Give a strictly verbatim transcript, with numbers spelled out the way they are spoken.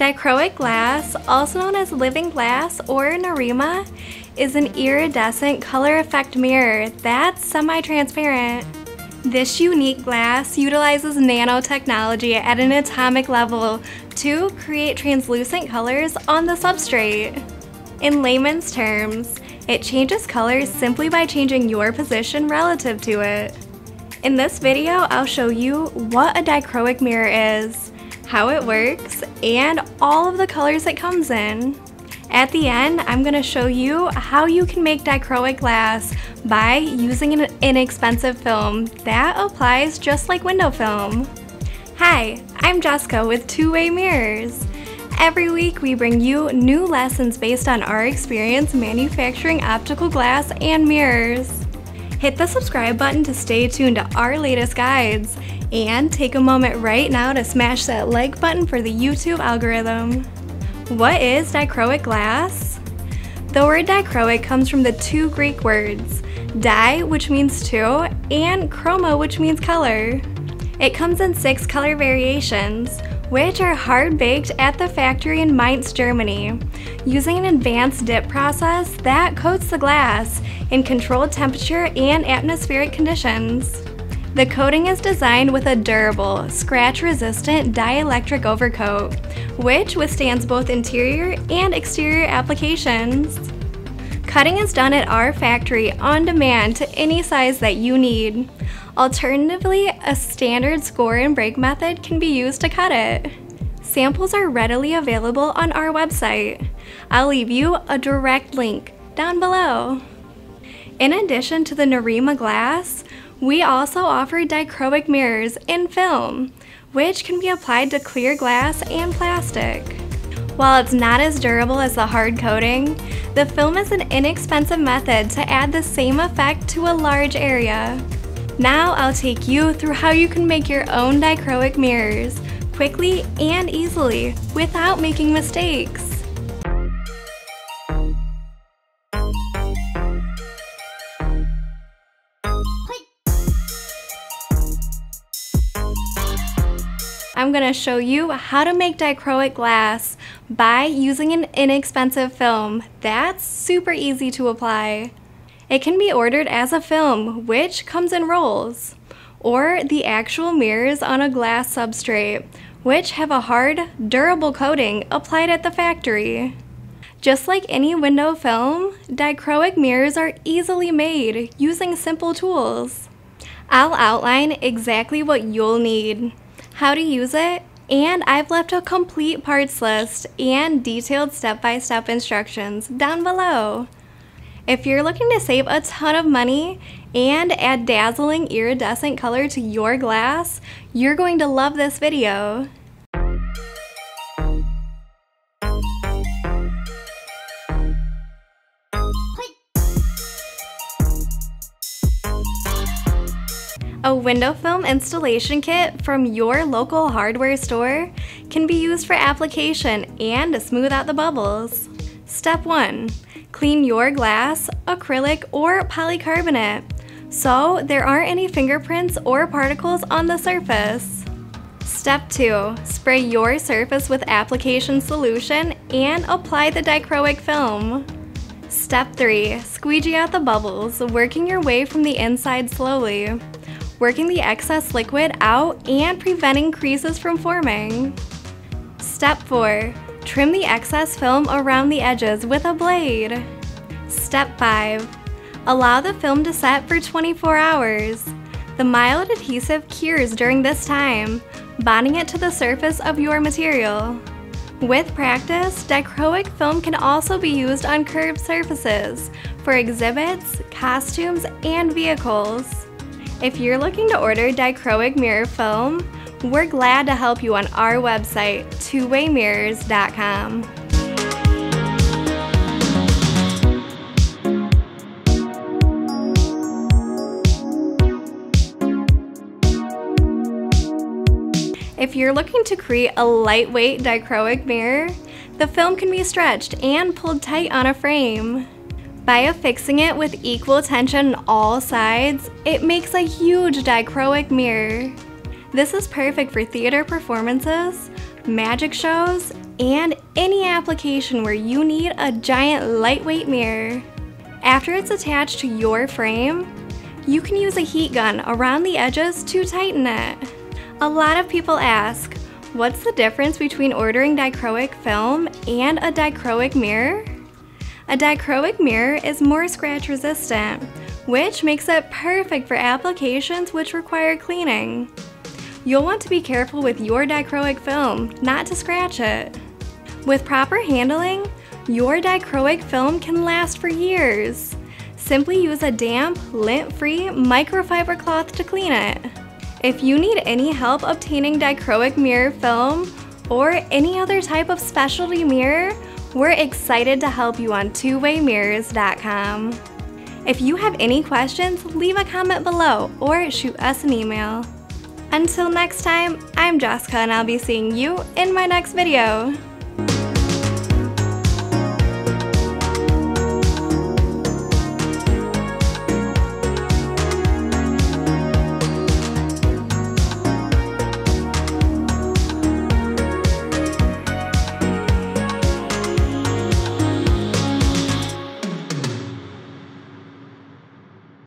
Dichroic glass, also known as living glass or Narima, is an iridescent color effect mirror that's semi-transparent. This unique glass utilizes nanotechnology at an atomic level to create translucent colors on the substrate. In layman's terms, it changes colors simply by changing your position relative to it. In this video, I'll show you what a dichroic mirror is, how it works, and all of the colors it comes in. At the end, I'm going to show you how you can make dichroic glass by using an inexpensive film that applies just like window film. Hi, I'm Jessica with Two Way Mirrors. Every week we bring you new lessons based on our experience manufacturing optical glass and mirrors. Hit the subscribe button to stay tuned to our latest guides, and take a moment right now to smash that like button for the YouTube algorithm. What is dichroic glass? The word dichroic comes from the two Greek words, di, which means two, and chroma, which means color. It comes in six color variations, which are hard-baked at the factory in Mainz, Germany, using an advanced dip process that coats the glass in controlled temperature and atmospheric conditions. The coating is designed with a durable, scratch-resistant dielectric overcoat, which withstands both interior and exterior applications. Cutting is done at our factory on demand to any size that you need. Alternatively, a standard score and break method can be used to cut it. Samples are readily available on our website. I'll leave you a direct link down below. In addition to the Narima glass, we also offer dichroic mirrors in film, which can be applied to clear glass and plastic. While it's not as durable as the hard coating, the film is an inexpensive method to add the same effect to a large area. Now I'll take you through how you can make your own dichroic mirrors quickly and easily without making mistakes. I'm going to show you how to make dichroic glass by using an inexpensive film that's super easy to apply. It can be ordered as a film, which comes in rolls, or the actual mirrors on a glass substrate, which have a hard, durable coating applied at the factory. Just like any window film, dichroic mirrors are easily made using simple tools. I'll outline exactly what you'll need, how to use it, and I've left a complete parts list and detailed step-by-step instructions down below. If you're looking to save a ton of money and add dazzling iridescent color to your glass, you're going to love this video. A window film installation kit from your local hardware store can be used for application and to smooth out the bubbles. Step one. Clean your glass, acrylic, or polycarbonate so there aren't any fingerprints or particles on the surface. Step two. Spray your surface with application solution and apply the dichroic film. Step three. Squeegee out the bubbles, working your way from the inside slowly, working the excess liquid out and preventing creases from forming. Step four. Trim the excess film around the edges with a blade. Step five. Allow the film to set for twenty-four hours. The mild adhesive cures during this time, bonding it to the surface of your material. With practice, dichroic film can also be used on curved surfaces for exhibits, costumes, and vehicles. If you're looking to order dichroic mirror film, we're glad to help you on our website, Two Way Mirrors dot com. If you're looking to create a lightweight dichroic mirror, the film can be stretched and pulled tight on a frame. By affixing it with equal tension on all sides, it makes a huge dichroic mirror. This is perfect for theater performances, magic shows, and any application where you need a giant lightweight mirror. After it's attached to your frame, you can use a heat gun around the edges to tighten it. A lot of people ask, what's the difference between ordering dichroic film and a dichroic mirror? A dichroic mirror is more scratch resistant, which makes it perfect for applications which require cleaning. You'll want to be careful with your dichroic film not to scratch it. With proper handling, your dichroic film can last for years. Simply use a damp, lint-free microfiber cloth to clean it. If you need any help obtaining dichroic mirror film or any other type of specialty mirror, we're excited to help you on Two Way Mirrors dot com. If you have any questions, leave a comment below or shoot us an email. Until next time, I'm Jessica and I'll be seeing you in my next video.